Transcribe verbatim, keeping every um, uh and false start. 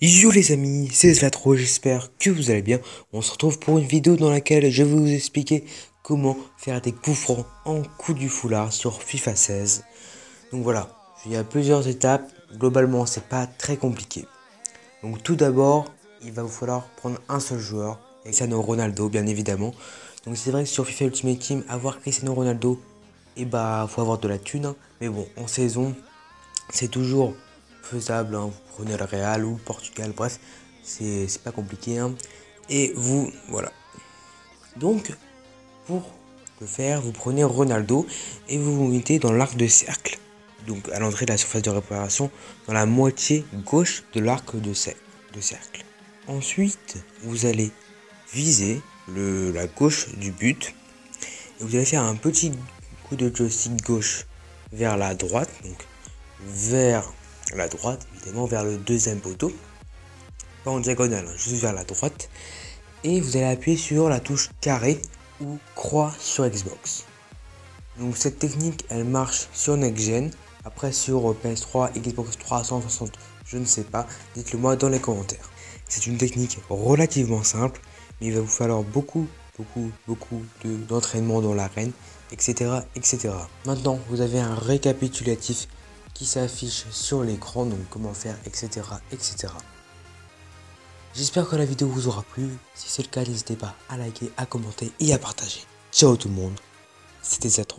Yo les amis, c'est Zlatro, j'espère que vous allez bien. On se retrouve pour une vidéo dans laquelle je vais vous expliquer comment faire des coups francs en coup du foulard sur FIFA seize. Donc voilà, il y a plusieurs étapes, globalement c'est pas très compliqué. Donc tout d'abord, il va vous falloir prendre un seul joueur, Cristiano Ronaldo bien évidemment. Donc c'est vrai que sur FIFA Ultimate Team, avoir Cristiano Ronaldo, et bah faut avoir de la thune, hein. Mais bon, en saison, c'est toujours faisable, hein. Vous prenez le Real ou le Portugal, bref, c'est pas compliqué, hein. Et vous, voilà. Donc, pour le faire, vous prenez Ronaldo et vous vous mettez dans l'arc de cercle, donc à l'entrée de la surface de réparation, dans la moitié gauche de l'arc de cercle. Ensuite, vous allez viser le, la gauche du but et vous allez faire un petit coup de joystick gauche vers la droite, donc vers la droite, évidemment, vers le deuxième poteau, pas en diagonale, hein, juste vers la droite, et vous allez appuyer sur la touche carré ou croix sur Xbox. Donc cette technique, elle marche sur Next Gen, après sur P S trois, Xbox trois cent soixante, je ne sais pas, dites-le moi dans les commentaires. C'est une technique relativement simple, mais il va vous falloir beaucoup, beaucoup, beaucoup d'entraînement de, dans l'arène, et cetera, et cetera. Maintenant, vous avez un récapitulatif qui s'affiche sur l'écran, donc comment faire, etc, etc. J'espère que la vidéo vous aura plu. Si c'est le cas, n'hésitez pas à liker, à commenter et à partager. Ciao tout le monde, c'était Zetro.